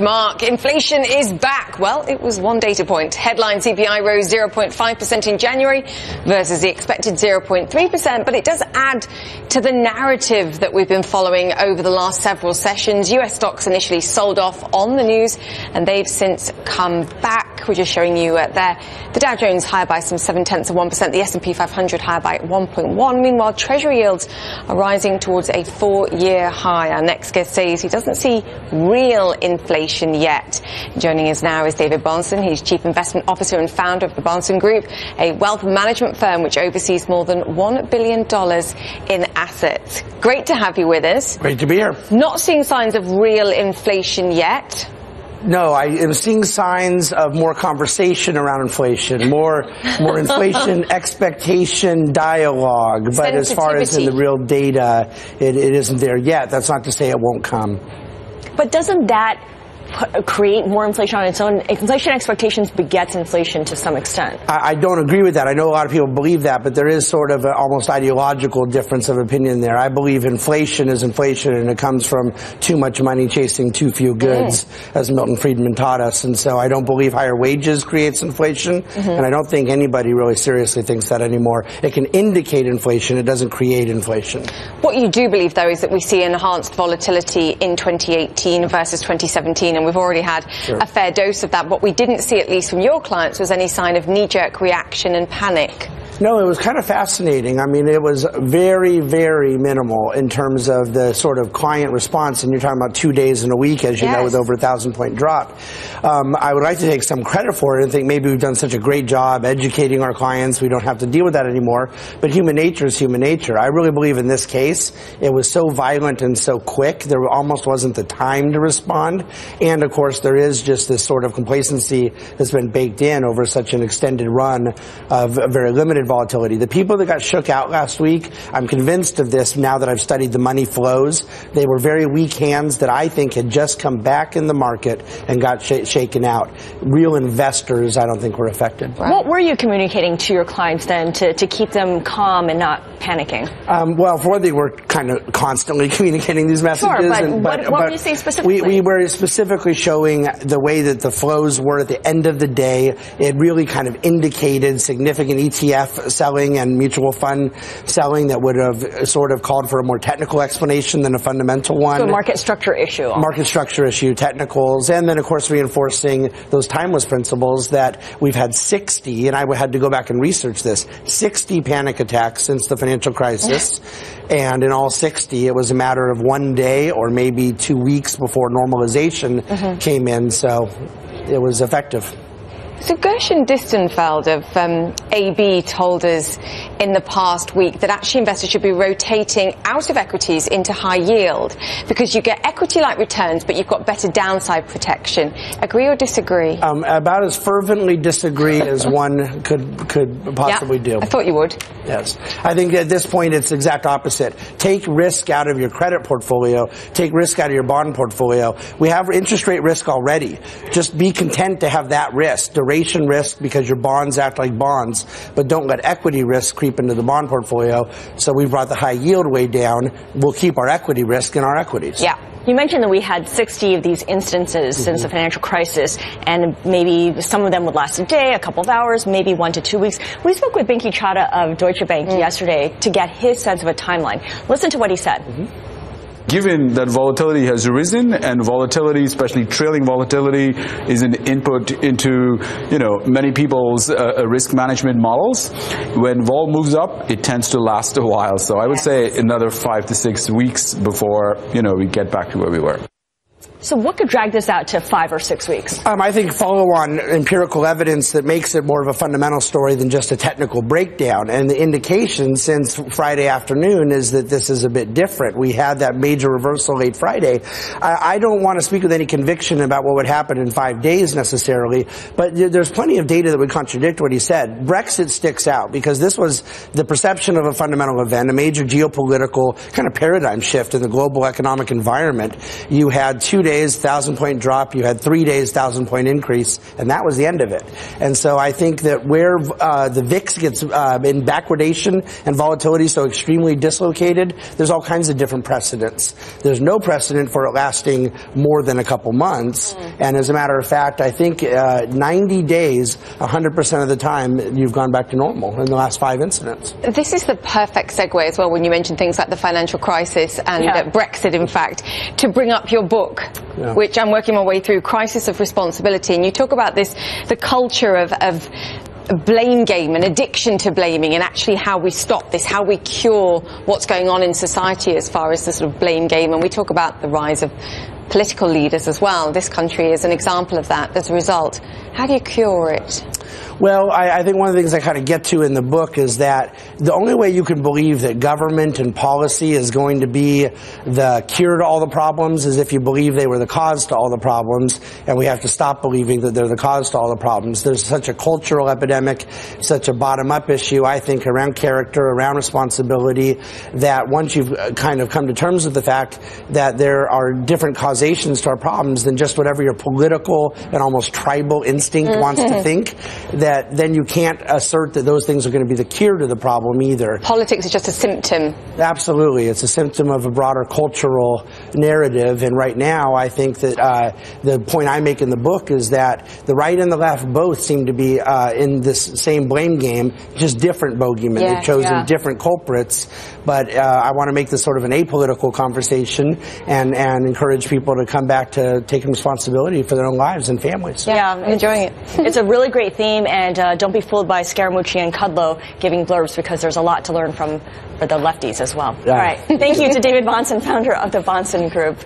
much, Mark. Inflation is back. Well, it was one data point. Headline CPI rose 0.5% in January versus the expected 0.3%, but it does add to the narrative that we've been following over the last several sessions. US stocks initially sold off on the news, and they've since come back. We're just showing you there. The Dow Jones higher by some 0.7%, the S&P 500 higher by 1.1%. Meanwhile, Treasury yields are rising towards a four-year high. Our next guest says he doesn't see real inflation yet. Joining us now is David Bahnsen. He's Chief Investment Officer and founder of the Bahnsen Group, a wealth management firm which oversees more than $1 billion in assets. Great to have you with us. Great to be here. Not seeing signs of real inflation yet. No, I am seeing signs of more conversation around inflation, more inflation expectation dialogue. But as far as in the real data, it isn't there yet. That's not to say it won't come. But doesn't that create more inflation on its own? Inflation expectations begets inflation to some extent. I don't agree with that. I know a lot of people believe that, but there is sort of an almost ideological difference of opinion there. I believe inflation is inflation, and it comes from too much money chasing too few goods, as Milton Friedman taught us. And so I don't believe higher wages creates inflation, and I don't think anybody really seriously thinks that anymore. It can indicate inflation. It doesn't create inflation. What you do believe, though, is that we see enhanced volatility in 2018 versus 2017, and we've already had a fair dose of that. What we didn't see, at least from your clients, was any sign of knee-jerk reaction and panic. No, it was kind of fascinating. I mean, it was very, very minimal in terms of the sort of client response. And you're talking about 2 days in a week, as you know, with over a 1,000-point drop. I would like to take some credit for it and think maybe we've done such a great job educating our clients. We don't have to deal with that anymore. But human nature is human nature. I really believe in this case, it was so violent and so quick. There almost wasn't the time to respond. And, of course, there is just this sort of complacency that's been baked in over such an extended run of very limited volatility. The people that got shook out last week, I'm convinced of this now that I've studied the money flows, they were very weak hands that I think had just come back in the market and got shaken out. Real investors, I don't think, were affected. Right. What were you communicating to your clients then to keep them calm and not panicking? Well, for one, they were kind of constantly communicating these messages. Sure, but what were you saying specifically? We were specifically showing the way that the flows were at the end of the day. It really kind of indicated significant ETF selling and mutual fund selling that would have sort of called for a more technical explanation than a fundamental one. So a market structure issue. Market structure issue, technicals, and then, of course, reinforcing those timeless principles that we've had 60, and I had to go back and research this, 60 panic attacks since the financial crisis, and in all 60, it was a matter of 1 day or maybe 2 weeks before normalization came in, so it was effective. So Gershon Distenfeld of AB told us in the past week that actually investors should be rotating out of equities into high yield because you get equity-like returns, but you've got better downside protection. Agree or disagree? About as fervently disagree as one could possibly do. I thought you would. Yes. I think at this point it's the exact opposite. Take risk out of your credit portfolio. Take risk out of your bond portfolio. We have interest rate risk already. Just be content to have that risk. Duration risk because your bonds act like bonds, but don't let equity risk creep into the bond portfolio. So we brought the high yield way down. We'll keep our equity risk in our equities. Yeah. You mentioned that we had 60 of these instances since the financial crisis, and maybe some of them would last a day, a couple of hours, maybe 1 to 2 weeks. We spoke with Binky Chata of Deutsche Bank yesterday to get his sense of a timeline. Listen to what he said. Given that volatility has risen, and volatility, especially trailing volatility, is an input into, you know, many people's risk management models, when vol moves up, it tends to last a while. So I would say another 5 to 6 weeks before, you know, we get back to where we were. So what could drag this out to 5 or 6 weeks? I think follow-on empirical evidence that makes it more of a fundamental story than just a technical breakdown. And the indication since Friday afternoon is that this is a bit different. We had that major reversal late Friday. I don't want to speak with any conviction about what would happen in 5 days necessarily, but there's plenty of data that would contradict what he said. Brexit sticks out because this was the perception of a fundamental event, a major geopolitical kind of paradigm shift in the global economic environment. You had 2 days. 1,000-point drop. You had 3 days, 1,000-point increase, and that was the end of it. And so I think that where the VIX gets in backwardation and volatility so extremely dislocated, there's all kinds of different precedents. There's no precedent for it lasting more than a couple months, And as a matter of fact, I think 90 days, 100% of the time, you've gone back to normal in the last 5 incidents. This is the perfect segue as well when you mentioned things like the financial crisis and Brexit, in fact, to bring up your book, which I'm working my way through, Crisis of Responsibility. And you talk about this, the culture of blame game and addiction to blaming, and actually how we stop this, how we cure what's going on in society as far as the sort of blame game. And we talk about the rise of political leaders as well. This country is an example of that as a result. How do you cure it? Well, I think one of the things I kind of get to in the book is that the only way you can believe that government and policy is going to be the cure to all the problems is if you believe they were the cause to all the problems, and we have to stop believing that they're the cause to all the problems. There's such a cultural epidemic, such a bottom-up issue, I think, around character, around responsibility, that once you've kind of come to terms with the fact that there are different causations to our problems than just whatever your political and almost tribal instinct wants to think, that then you can't assert that those things are going to be the cure to the problem either. Politics is just a symptom. Absolutely. It's a symptom of a broader cultural narrative. And right now, I think that the point I make in the book is that the right and the left both seem to be in this same blame game, just different bogeymen. Yeah, they've chosen different culprits. But I want to make this sort of an apolitical conversation and encourage people to come back to taking responsibility for their own lives and families. Yeah, I'm enjoying it. It's a really great theme. And don't be fooled by Scaramucci and Kudlow giving blurbs, because there's a lot to learn from for the lefties as well. Yeah. All right. Thank you to David Bahnsen, founder of the Bahnsen Group.